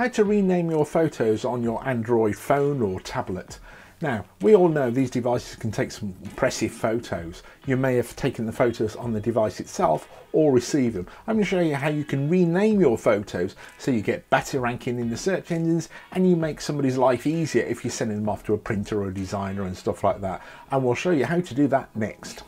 how to rename your photos on your Android phone or tablet. Now, we all know these devices can take some impressive photos. You may have taken the photos on the device itself or received them. I'm going to show you how you can rename your photos so you get better ranking in the search engines and you make somebody's life easier if you're sending them off to a printer or a designer and stuff like that. And we'll show you how to do that next.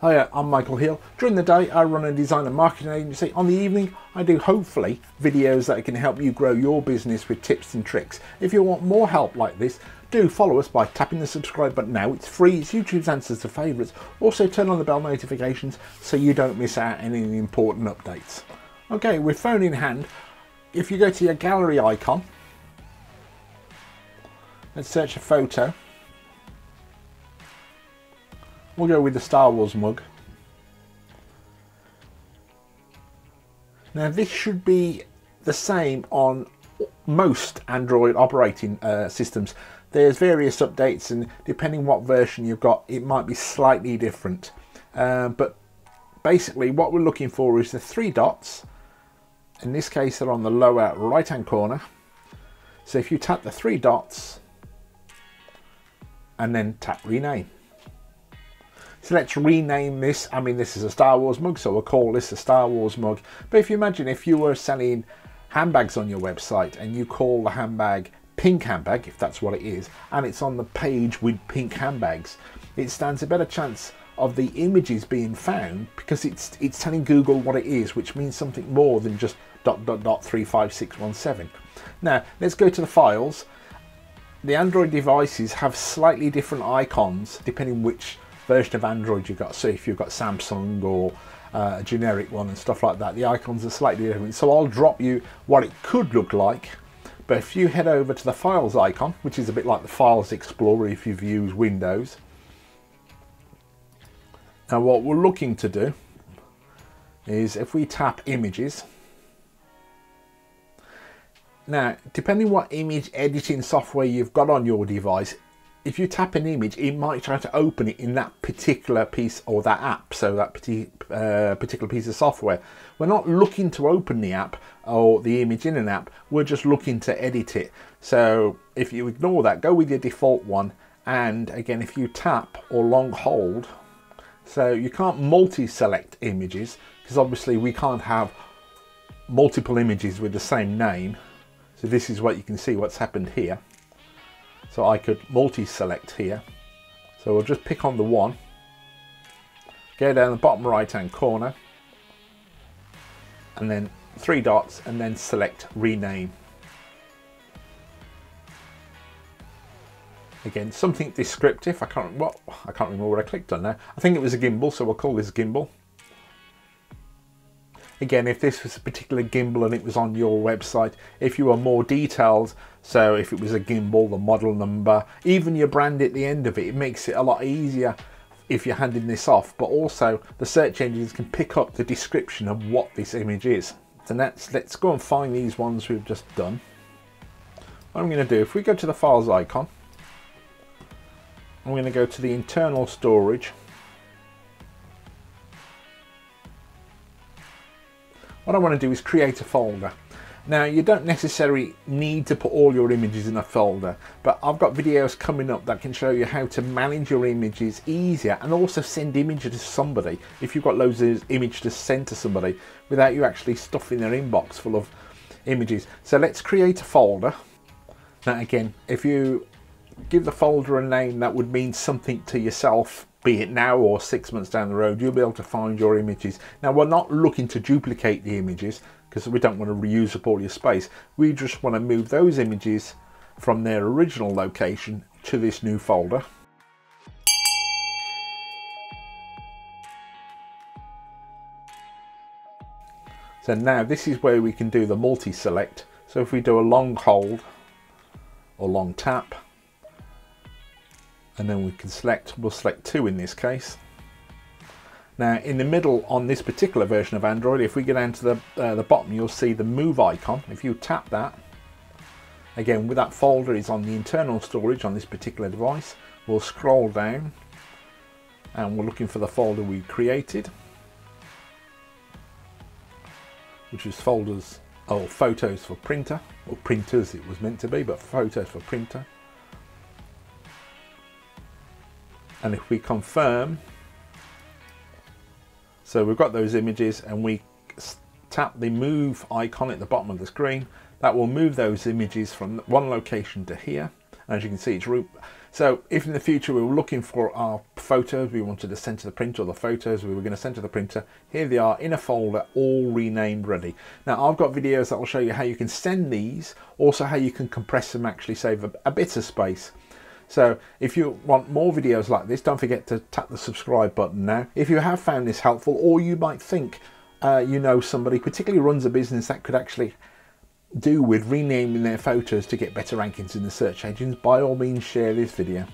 Hiya, I'm Michael Hill. During the day, I run a design and marketing agency. On the evening, I do, hopefully, videos that can help you grow your business with tips and tricks. If you want more help like this, do follow us by tapping the subscribe button now. It's free, it's YouTube's answers to favourites. Also, turn on the bell notifications so you don't miss out any important updates. Okay, with phone in hand, if you go to your gallery icon, let's search a photo. We'll go with the Star Wars mug. Now this should be the same on most Android operating systems. There's various updates and depending what version you've got, it might be slightly different. But basically what we're looking for is the three dots. In this case, they're on the lower right hand corner. So if you tap the three dots and then tap rename. So let's rename this. I mean, this is a Star Wars mug, so we'll call this a Star Wars mug. But if you imagine if you were selling handbags on your website and you call the handbag pink handbag, if that's what it is, and it's on the page with pink handbags, it stands a better chance of the images being found because it's telling Google what it is, which means something more than just ... 35617. Now, let's go to the files. The Android devices have slightly different icons depending which version of Android you've got. So if you've got Samsung or a generic one and stuff like that, the icons are slightly different. So I'll drop you what it could look like, but if you head over to the files icon, which is a bit like the Files Explorer if you've used Windows. Now what we're looking to do is if we tap images. Now, depending what image editing software you've got on your device, if you tap an image, it might try to open it in that particular piece or that app, so that particular piece of software. We're not looking to open the app or the image in an app, we're just looking to edit it. So if you ignore that, go with your default one. And again, if you tap or long hold, so you can't multi-select images because obviously we can't have multiple images with the same name. So this is what you can see what's happened here. So I could multi-select here. So we'll just pick on the one, go down the bottom right-hand corner, and then three dots, and then select rename. Again, something descriptive. I can't remember what I clicked on now. I think it was a gimbal, so we'll call this gimbal. Again, if this was a particular gimbal and it was on your website, if you were more detailed, so if it was a gimbal, the model number, even your brand at the end of it, it makes it a lot easier if you're handing this off. But also the search engines can pick up the description of what this image is. So let's go and find these ones we've just done. What I'm going to do, if we go to the files icon, I'm going to go to the internal storage. What I want to do is create a folder. Now, you don't necessarily need to put all your images in a folder, but I've got videos coming up that can show you how to manage your images easier and also send images to somebody if you've got loads of images to send to somebody without you actually stuffing their inbox full of images. So let's create a folder. Now again, if you give the folder a name that would mean something to yourself, be it now or 6 months down the road, you'll be able to find your images. Now, we're not looking to duplicate the images because we don't want to reuse up all your space. We just want to move those images from their original location to this new folder. So now this is where we can do the multi-select. So if we do a long hold or long tap, and then we can select, we'll select two in this case. Now in the middle on this particular version of Android, if we go down to the bottom, you'll see the move icon. If you tap that, again with that folder is on the internal storage on this particular device, we'll scroll down and we're looking for the folder we created, which is folders Oh, photos for printer, or printers it was meant to be, but photos for printer. And if we confirm, so we've got those images and we tap the move icon at the bottom of the screen, that will move those images from one location to here. And as you can see, it's root. So if in the future we were looking for our photos, we wanted to send to the printer, or the photos we were going to send to the printer, here they are in a folder, all renamed ready. Now I've got videos that will show you how you can send these, also how you can compress them, actually save a bit of space. So if you want more videos like this, don't forget to tap the subscribe button now. If you have found this helpful, or you might think you know somebody particularly runs a business that could actually do with renaming their photos to get better rankings in the search engines, by all means share this video.